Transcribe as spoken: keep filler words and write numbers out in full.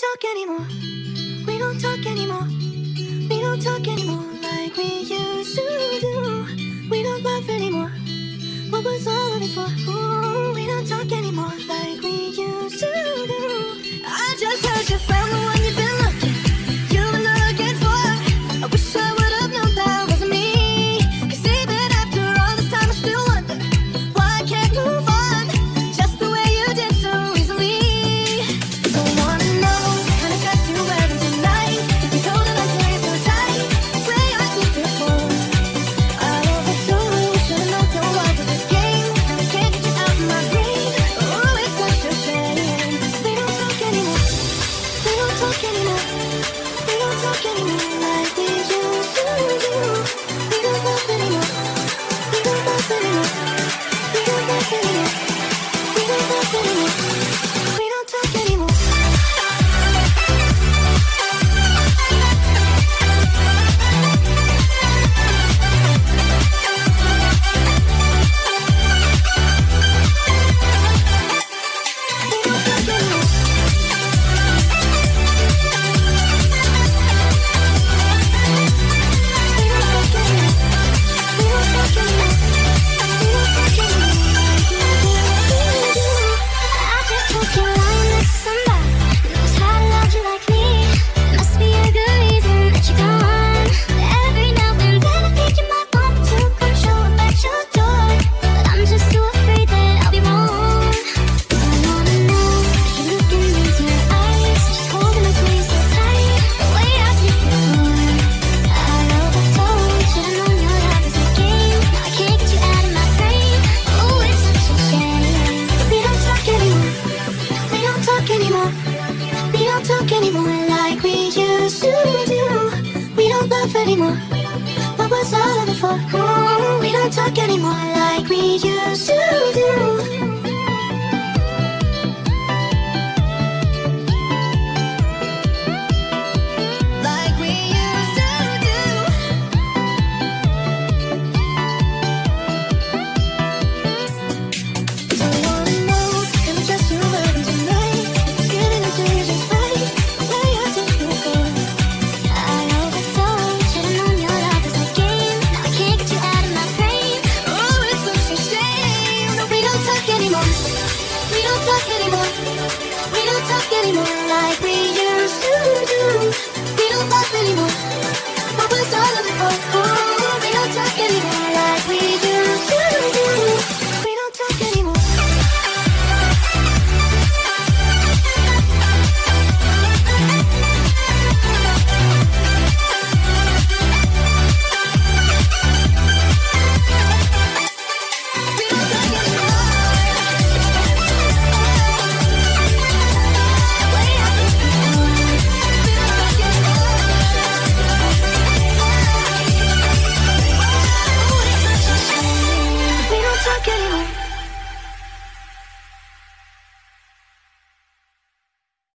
don't talk anymore. We don't talk anymore. We don't talk anymore like we used to do. We don't laugh anymore. What was all of it for? Ooh, we don't talk anymore like we used to do. I just heard you found the one you've been looking. You've been looking for. I wish I would have known that wasn't me. Cause even after all this time I still wonder why I can't move on just the way you did so easily. Don't wanna know kind of dress you wearing tonight. If you told it I swear you're so tight. The way I did before I overdosed. Should've known your life was a game. Now I can't get you out of my brain. Oh, it's such a shame. We don't talk anymore. We don't talk anymore. We don't talk anymore like we used to do. We don't laugh anymore. We don't laugh anymore. We don't laugh anymore. We don't laugh anymore. We don't talk anymore. We don't talk anymore. We don't talk anymore. We don't talk anymore. We don't talk anymore like we used to do. I just hope you're lying next to somebody who knows how to love you like me. Must be a good reason that you're gone. Every now and then I think you might want me to come show up at your door, but I'm just too afraid that I'll be wrong. I wanna know if you're looking into my eyes, just holding my place so tight, the way I did before. I overdosed, should've known your life was a game. Now I can't get you out of my brain. Oh, it's such a shame. We don't talk anymore. We don't talk anymore. We don't talk anymore like we used to do. We don't laugh anymore. What was all of it for? Oh, we don't talk anymore like we used to do.